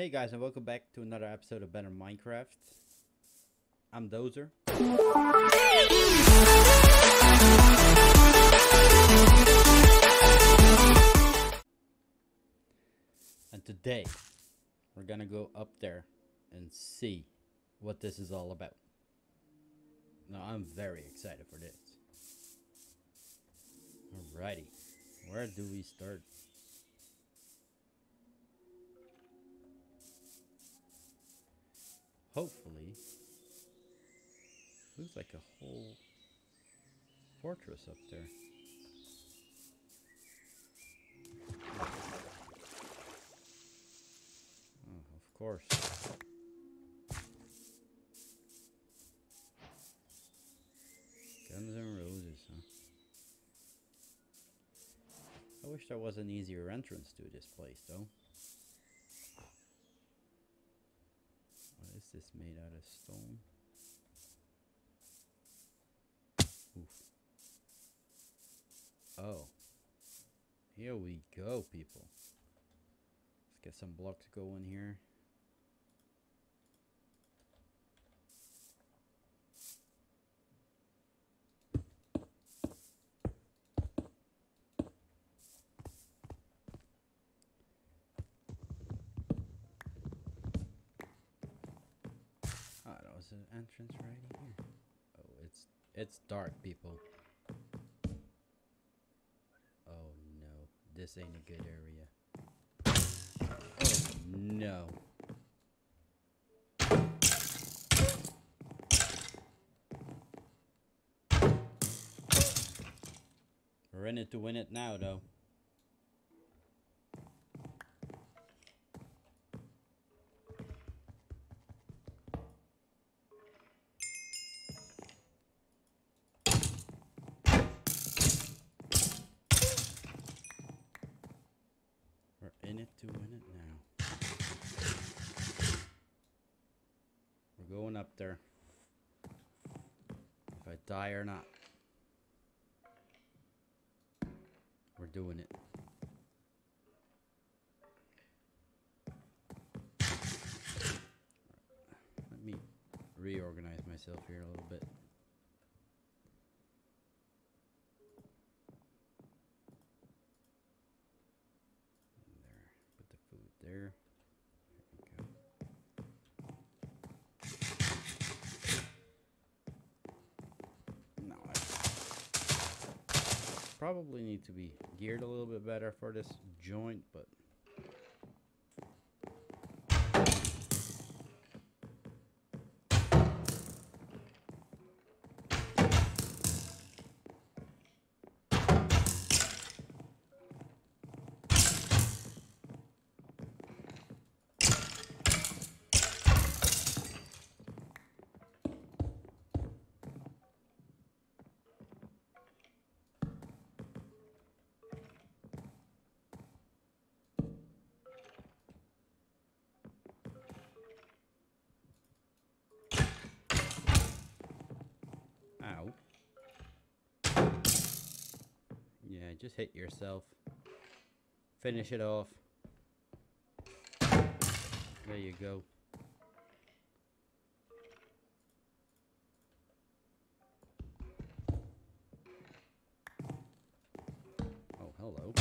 Hey guys, and welcome back to another episode of Better Minecraft. I'm Dozer. And today, we're gonna go up there and see what this is all about. Now, I'm very excited for this. Alrighty, where do we start? Hopefully, looks like a whole fortress up there. Oh, of course. Guns and roses, huh? I wish there was an easier entrance to this place, though. This made out of stone. Oof. Oh, here we go, people. Let's get some blocks going here. An entrance right here. Oh, it's dark, people. Oh no, this ain't a good area. Oh no. We're in it to win it now, though. Going up there. If I die or not, we're doing it. Let me reorganize myself here a little bit. There, put the food there. Probably need to be geared a little bit better for this joint, but yeah, just hit yourself. Finish it off. There you go. Oh, hello.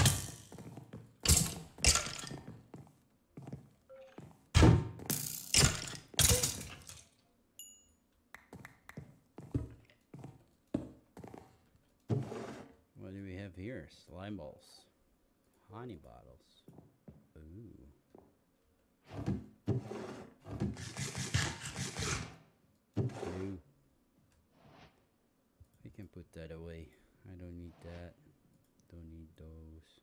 Here, slime balls, honey bottles. Ooh. Ooh. We can put that away. I don't need that. Don't need those.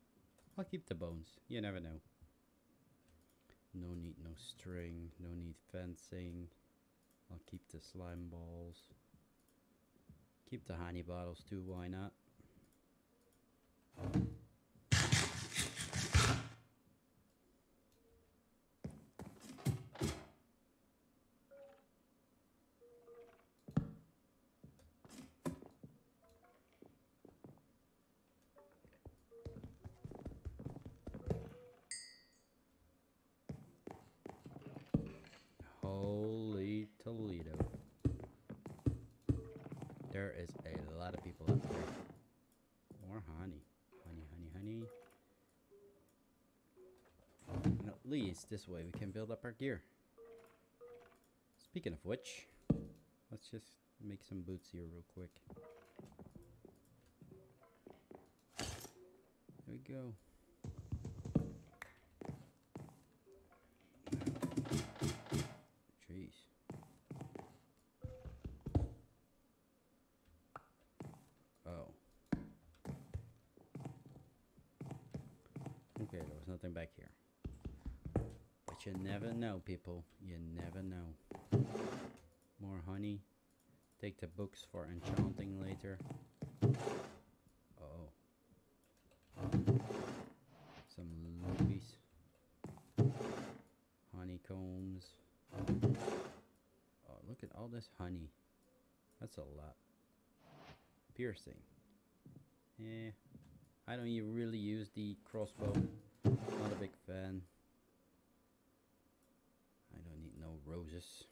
I'll keep the bones. You never know. No need no string. No need fencing. I'll keep the slime balls. Keep the honey bottles too. Why not? please. This way we can build up our gear. Speaking of which, let's just make some boots here real quick. There we go. Jeez. Oh. Okay, there was nothing back here. But you never know, people. You never know. More honey. Take the books for enchanting later. Uh-oh. Some loopies. Honeycombs. Oh, look at all this honey. That's a lot. Piercing. Yeah. I don't even really use the crossbow. Not a big fan. I don't need no roses.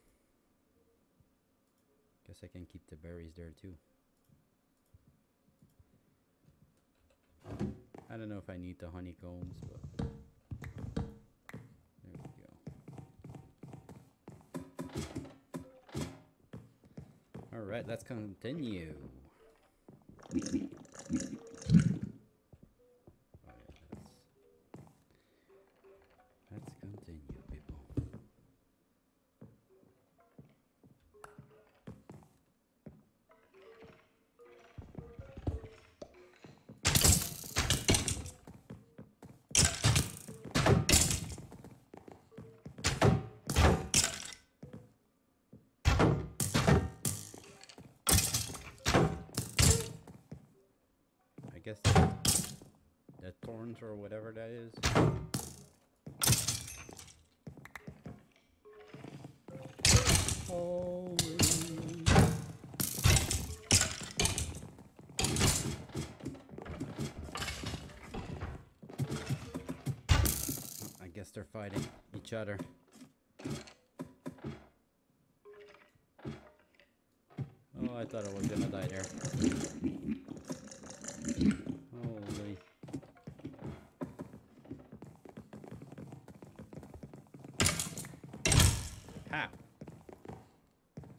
Guess I can keep the berries there too. I don't know if I need the honeycombs, but there we go. All right, let's continue. Oh, yeah, let's continue, people. I guess the thorns or whatever that is. Holy. I guess they're fighting each other. Oh, I thought I was gonna die there. Holy. How?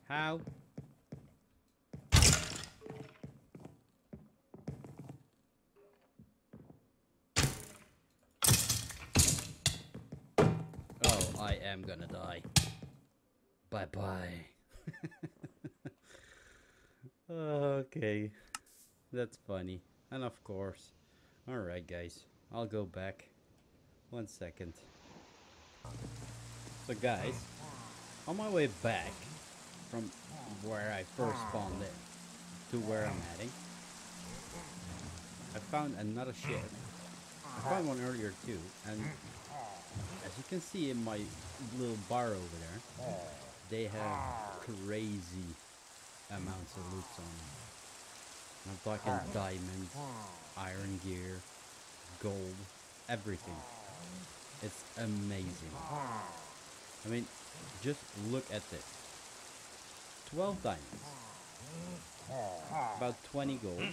How? Oh, I am gonna die. Bye-bye. Okay. That's funny. And of course, alright guys, I'll go back, 1 second. So guys, on my way back from where I first spawned in to where I'm heading, I found another ship. I found one earlier too, and as you can see in my little bar over there, they have crazy amounts of loot on them. I'm talking diamonds, iron gear, gold, everything. It's amazing. I mean, just look at this. 12 diamonds, about 20 gold,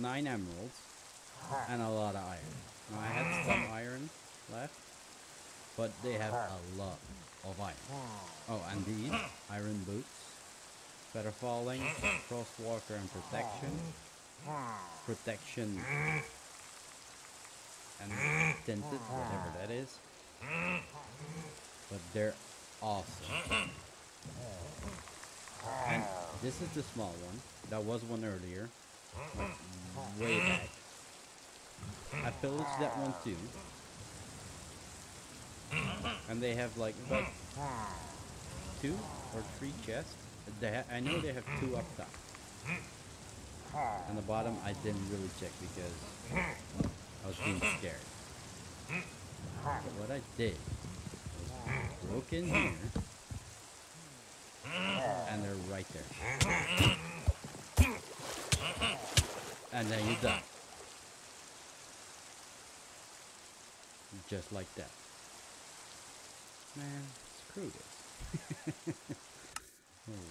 9 emeralds, and a lot of iron. Now I had some iron left, but they have a lot of iron. Oh, and these iron boots. Better falling, crosswalker, and protection. Protection and tinted, whatever that is. But they're awesome. And this is the small one. That was one earlier. Way back. I pillaged that one too. And they have like about 2 or 3 chests. I know they have 2 up top. On the bottom, I didn't really check because I was being scared. But what I did was broke in here, and they're right there. And then you die. Just like that. Man, screw this. Oh well.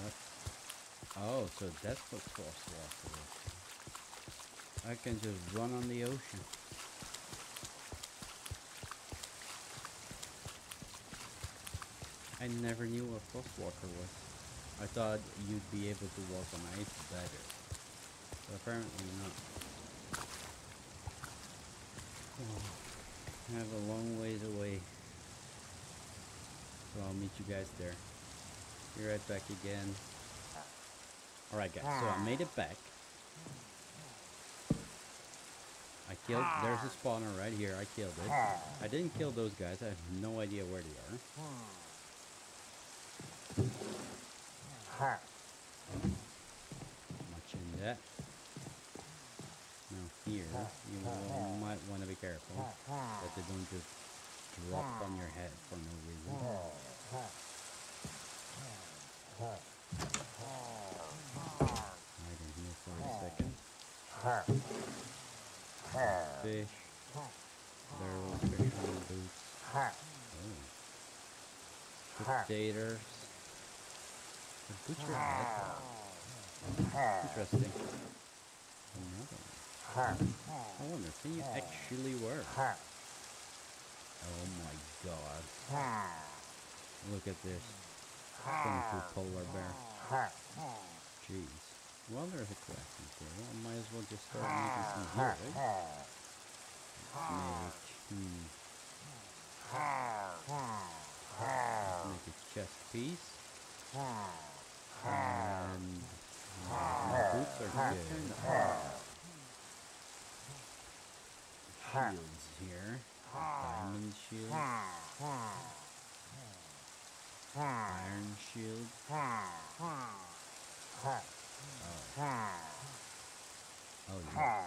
What? Oh, so that's what crosswalk is. I can just run on the ocean. I never knew what frostwalker was. I thought you'd be able to walk on ice better, but apparently not. I have a long ways away, so I'll meet you guys there. Be right back again. Alright guys, so I made it back. I killed, there's a spawner right here, I killed it. I didn't kill those guys, I have no idea where they are. Watching that. Now here, you might want to be careful that they don't just drop on your head for no reason. Hide in here for a second. Fish. Barrel fish on the boots. Oh. Potatoes. Butcher head. Interesting. Another one. I wonder, can you actually work? Oh my god. Look at this. Kung Fu polar bear. Jeez. Well, there's a class in there. Well, I might as well just start making some here, right? Let's make a chest piece. And my boots are good. Shields here. Diamond shield. Iron shield. Oh yeah.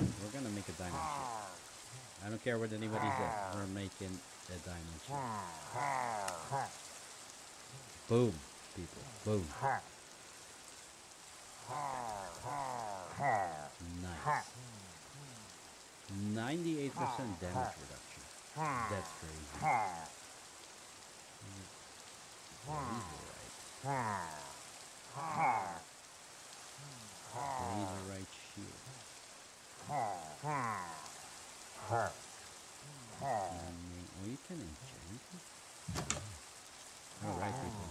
We're gonna make a diamond shield. I don't care what anybody says. We're making a diamond shield. Boom, people. Boom. Nice. 98% damage reduction. That's crazy. Razorite. Razorite shield. Oh, you can enchant it. Alright, people.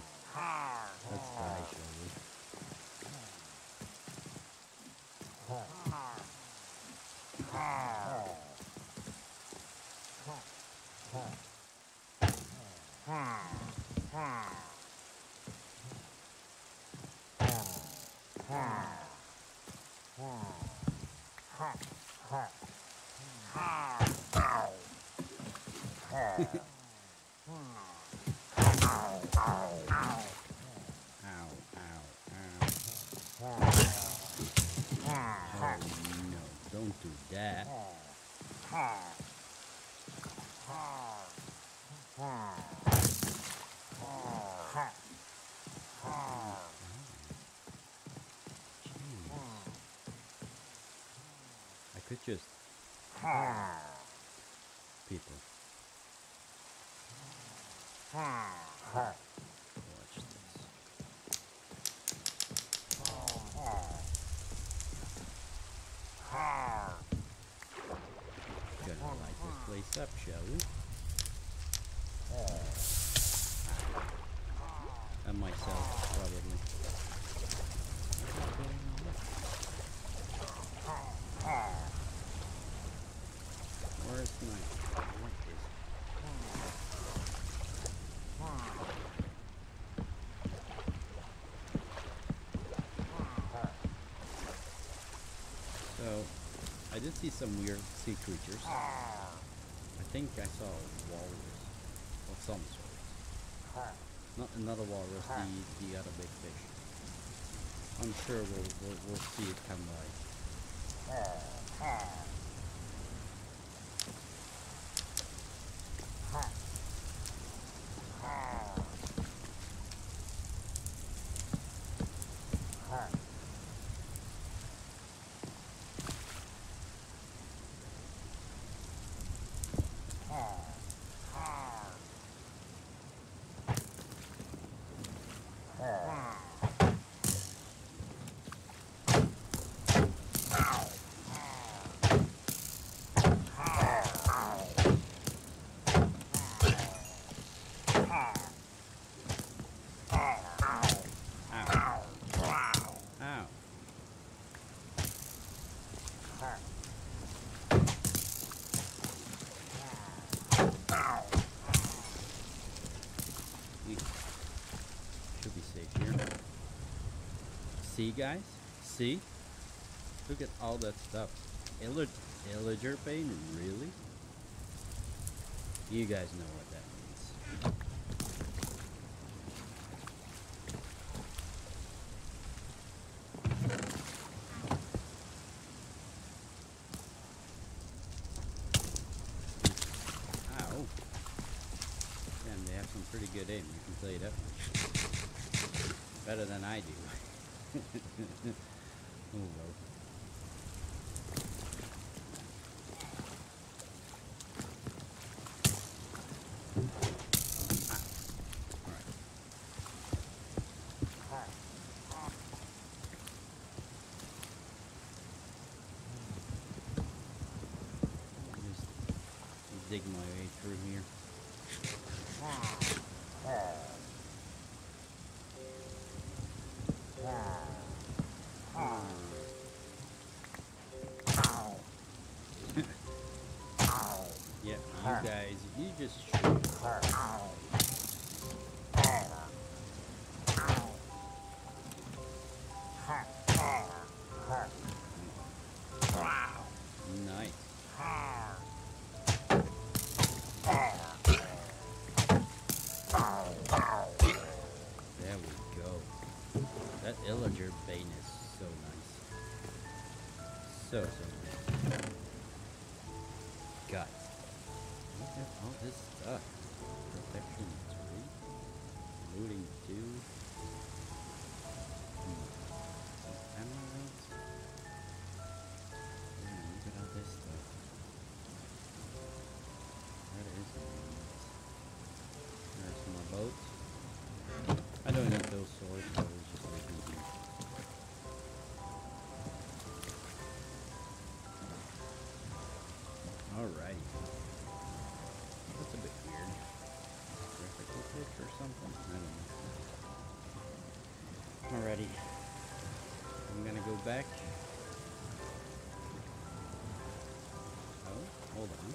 Let's die, shall we? Do that. I could just people. Watch this. Place up, shall we? And myself, probably. Where's my... What is... So, I did see some weird sea creatures. I think I saw a walrus of some sort. Not another walrus, the other big fish. I'm sure we'll see it come by. We should be safe here. See, guys? See? Look at all that stuff. Illager pain? Really? You guys know what that means. Ow. Damn, they have some pretty good aim, I can tell you that much. Better than I do. Oh, well. Dig my way through here. Yeah, you guys, you just shoot. Illager Bane is so nice. So, so nice. Guys, look at all this stuff. Protection 3. Looting 2. Emeralds. Man, look at all this stuff. That is nice. There's my boat. I don't need those swords, so just leave them here. Alrighty. That's a bit weird. Graphical glitch or something? I don't know. Alrighty. I'm gonna go back. Oh, hold on.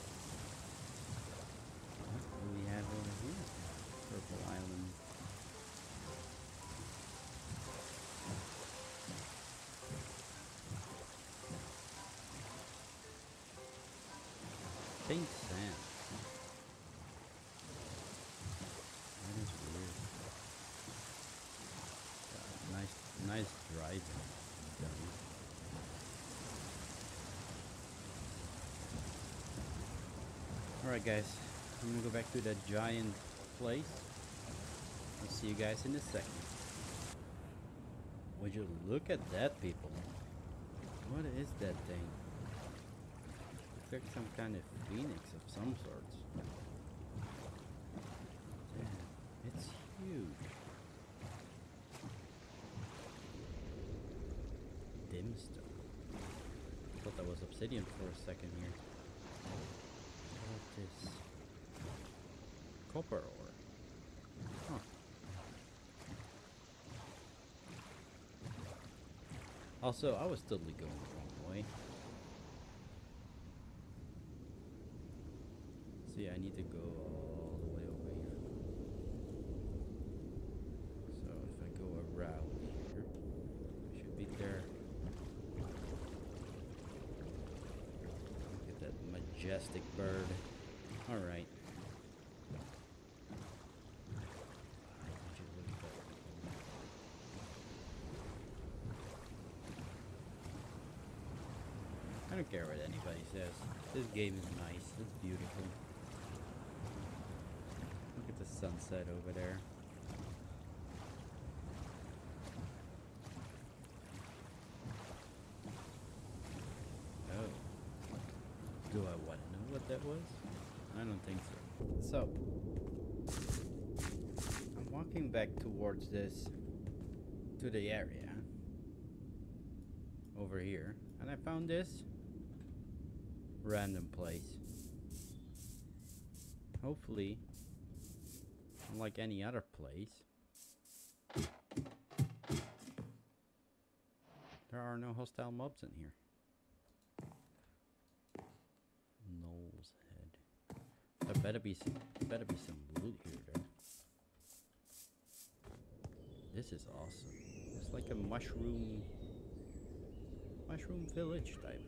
What do we have over here? Purple Island. Pink sand. That is weird. God, nice driving. Alright guys, I'm gonna go back to that giant place. I'll see you guys in a second. Would you look at that, people? What is that thing? Looks like some kind of phoenix of some sorts. Damn, it's huge. Dimstone. I thought that was obsidian for a second here. What is this? Copper ore. Huh. Also, I was totally going the wrong way. Yeah, I need to go all the way over here. So if I go around here, I should be there. Look at that majestic bird. Alright. I don't care what anybody says. This game is nice. It's beautiful. The sunset over there. Oh. Do I want to know what that was? I don't think so. So, I'm walking back towards this, to the area over here, and I found this random place. Hopefully, unlike any other place, there are no hostile mobs in here. There better be some loot here, dude. This is awesome. It's like a mushroom village type.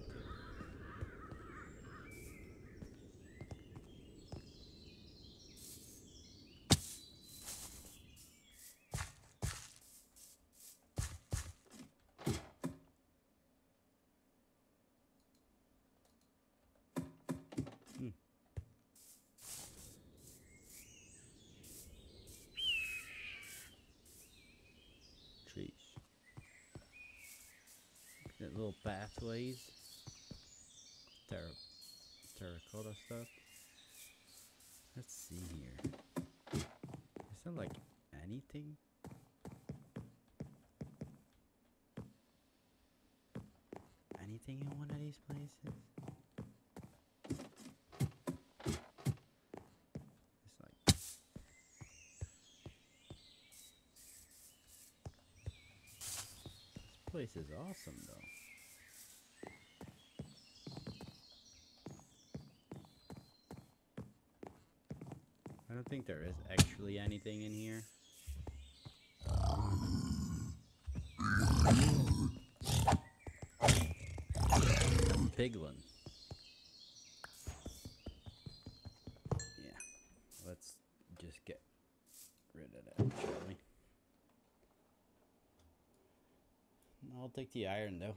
Little pathways, terracotta stuff. Let's see here. Is there like anything? Anything in one of these places? This place is awesome though. I don't think there is actually anything in here. Piglin. Yeah, let's just get rid of that, shall we? I'll take the iron though.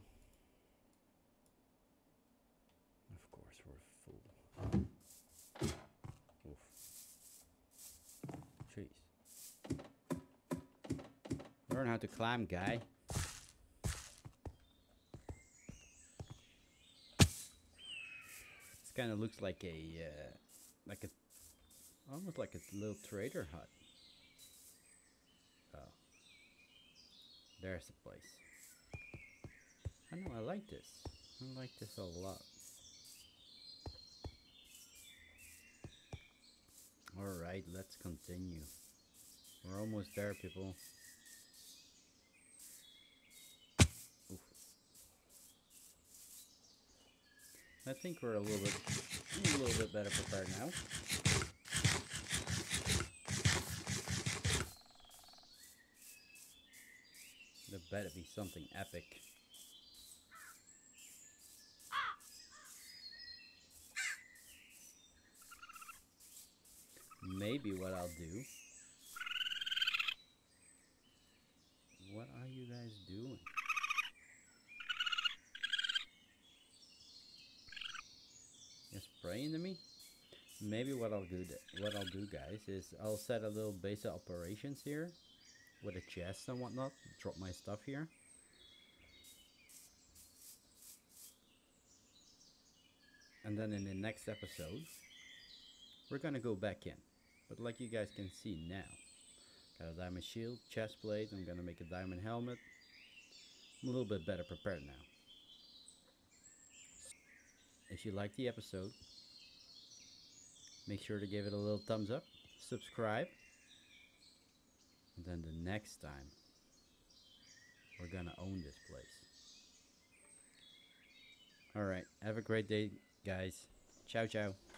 Of course, we're full. Learn how to climb, guy. This kind of looks like a, almost like a little trader hut. Oh, there's the place. I know, I like this. I like this a lot. Alright, let's continue. We're almost there, people. Oof. I think we're a little bit better prepared now. There better be something epic. Maybe what I'll do. What are you guys doing? Just praying to me? Maybe what I'll do, guys, is I'll set a little base of operations here with a chest and whatnot. Drop my stuff here. And then in the next episode, we're gonna go back in. But like you guys can see now, got a diamond shield, chest plate, I'm gonna make a diamond helmet. I'm a little bit better prepared now. If you liked the episode, make sure to give it a little thumbs up, subscribe, and then the next time, we're gonna own this place. Alright, have a great day, guys. Ciao, ciao.